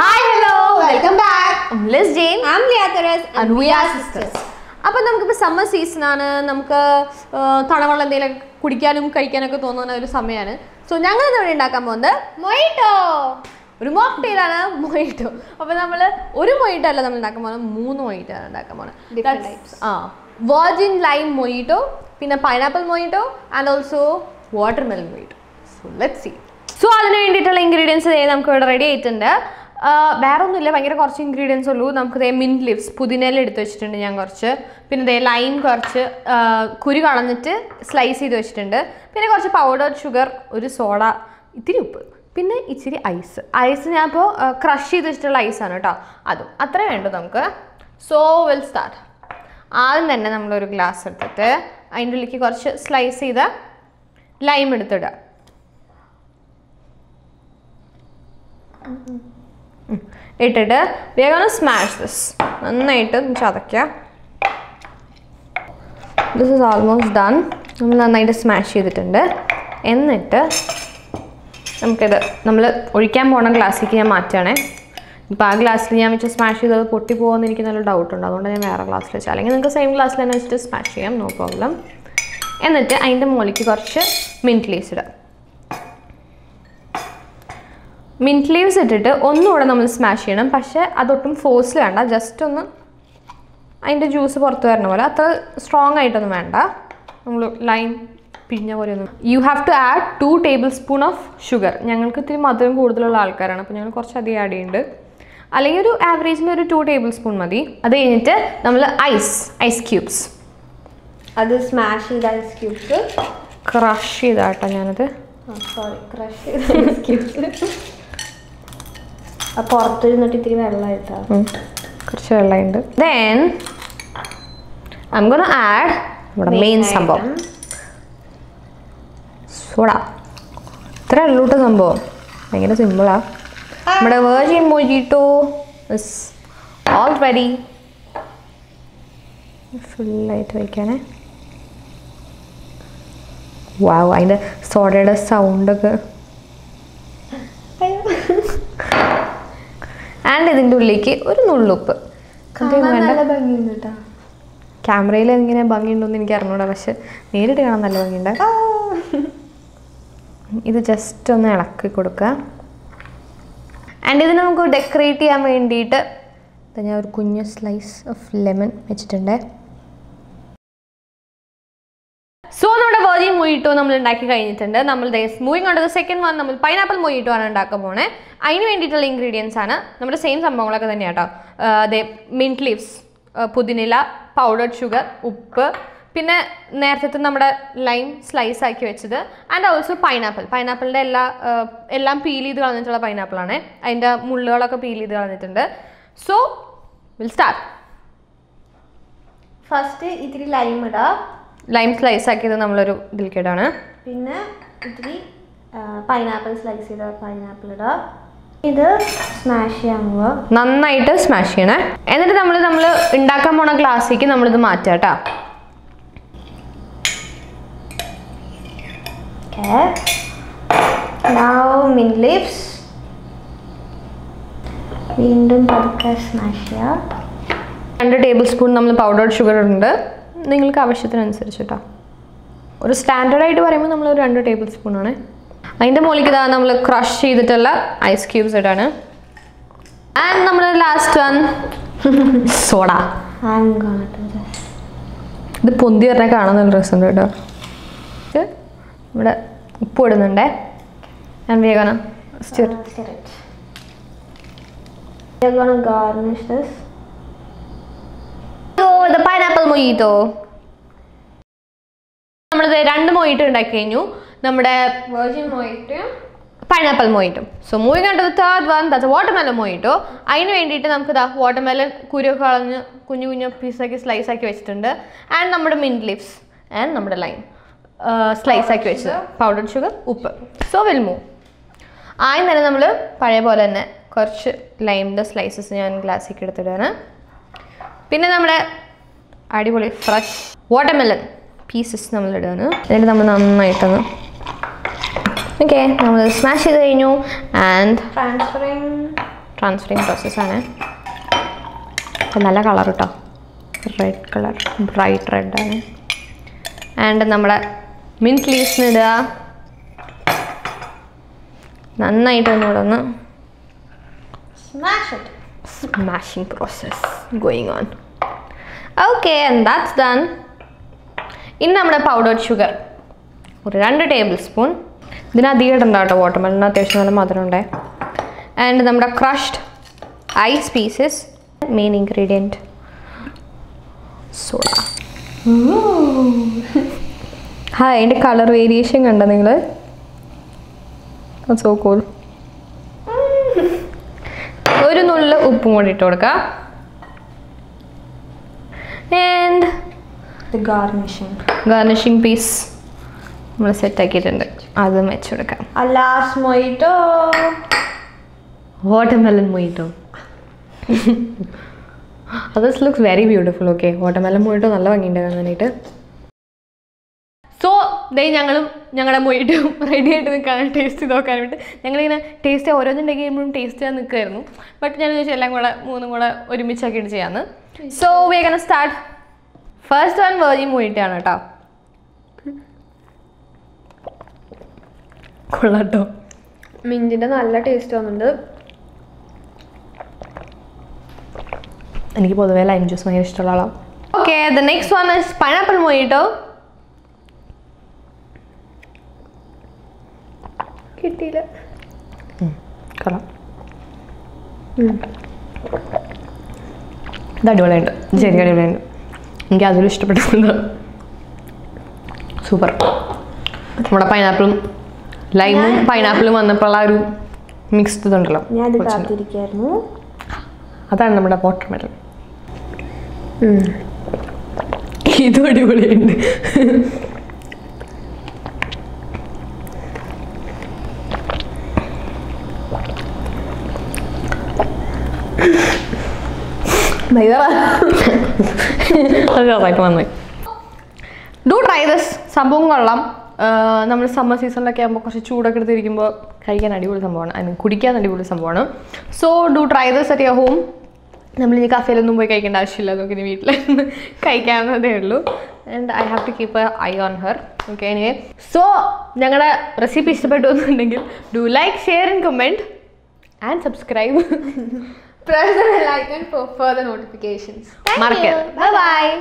Hi, hello, welcome back. I'm Liz Jane. I'm Liya Teres, and we are sisters. Now we have summer season. So mojito. Mojito. Different types. Virgin lime mojito, pineapple mojito, and also watermelon mojito. So let's see. So all the ingredients are ready. There are ingredients. We have mint leaves, pudina, lime, curry, slice, then powdered sugar, soda, then ice. Ice is crushed ice. That's so we'll start. Then we glass. Then slice lime. We are going to smash this. This is almost done. We are going to smash it. Mint leaves it smash it, but it's force just the juice is strong lime. You have to add 2 tablespoons of sugar. I have to average 2 tablespoons. Ice cubes. That's smash ice cubes. Crush it. Sorry, crush ice cubes. Then I'm gonna add main sambal. Soda. But virgin mojito is all ready. Full light. Wow, I sorted a sound. And this is a little bit of a camera. This is just a little bit. And this is decorate a slice of lemon. So, we have mojito. Moving on to the second one, we have pineapple mojito. These are the ingredients. We have the same mint leaves, pudinilla, powdered sugar, uppu, lime slice, and also pineapple. Pineapple is peeled. So, we'll start. First, this is lime. Lime slice आके तो नमलोरो दिल के डाना। पिन्ना इतनी pineapple slice इधर pineapple डा इधर smash यांगो। नन्ना इधर smash याना। ऐने तो नमलो इंडाका मोना glass के नमलो तो मार्च आटा। Okay. Now mint leaves. इंडम पड़का smash या। 100 tablespoon नमलो powdered sugar रंडा। You can use a standard item, we have 2 tablespoons. We will crush ice cubes. And last one, soda. I'm gonna do this. This is the and we are gonna stir it. We are gonna garnish this. The pineapple mojito. We have two mojito. Virgin mojito. Pineapple mojito. So moving on to the third one, that's a watermelon mojito. I know we have watermelon, slice and we have mint leaves and we have lime. Slice powdered sugar, uppu. So we'll move. I know we have lime slices in glass. Then we add fresh watermelon pieces. Okay, we smash it and transferring transferring process. Nalla color red color, bright red. And nammala mint leaves nu idda nannayittu onnu smash it. Smashing process going on. Okay, and that's done. In nammada powdered sugar 2 tablespoon. Dina deedundata watermelon na theshana madram unde. And nammada crushed ice pieces. Main ingredient soda. Hi, and color variation kanda ningale. That's so cool. Oru nullu uppu modi ittoduka. And the garnishing piece. We set it in the last mojito. Watermelon mojito. This looks very beautiful. Okay, watermelon mojito nalla vanginda. So they ñangala mojito ready aayittu nikkan taste nokkan vittu ñangala taste orojinde game taste cheyan nikkarunu but njan ellam kuda moonu kuda orimichakki cheyanu. So we are going to start. First one virgin mojito aanu ട്ടോ. കൊള്ളാട്ടോ മിന്റിന്റെ നല്ല taste വന്നുണ്ട്. എനിക്ക് പൊതുവേ lime juice ഭയങ്കര ഇഷ്ടമുള്ള ആളാണ്. Okay, the next one is pineapple mojito. കിട്ടിയില്ല കൊള്ളാം. ഇത് അടിപൊളിയുണ്ട്, ശരിക്കും അടിപൊളിയുണ്ട്. എനിക്ക് അതിലും ഇഷ്ടപ്പെട്ടിട്ടുണ്ട്. സൂപ്പർ. നമ്മുടെ പൈനാപ്പിളും ലൈമും പൈനാപ്പിളും വന്നപ്പോൾ ആ ഒരു മിക്സ് ഇതുണ്ടല്ലോ, അതാണ് നമ്മുടെ വാട്ടർമെലൺ. ഇതും അടിപൊളിയുണ്ട്. Do try this. സംഭവം കൊള്ളാം. നമ്മൾ സമ്മർ സീസണിലൊക്കെ ആകുമ്പോൾ കുറച്ച് ചൂടൊക്കെ എടുത്തിരിക്കുമ്പോൾ കഴിക്കാൻ അടിപൊളി സംഭവമാണ്, ഐ മീൻ കുടിക്കാൻ അടിപൊളി സംഭവമാണ്. So do try this at your home. നമ്മളിനി കഫേയിലൊന്നും പോയി കഴിക്കേണ്ട ആവശ്യമില്ല, നമുക്കിനി വീട്ടിൽ കഴിക്കാവുന്നതേ ഉള്ളൂ. And I have to keep a eye on her. Okay, anyway so ഞങ്ങളുടെ റെസിപ്പി ഇഷ്ടപ്പെട്ടു എന്നുണ്ടെങ്കിൽ do like, share and comment and subscribe. Press the bell icon for further notifications. Thank you. Bye bye.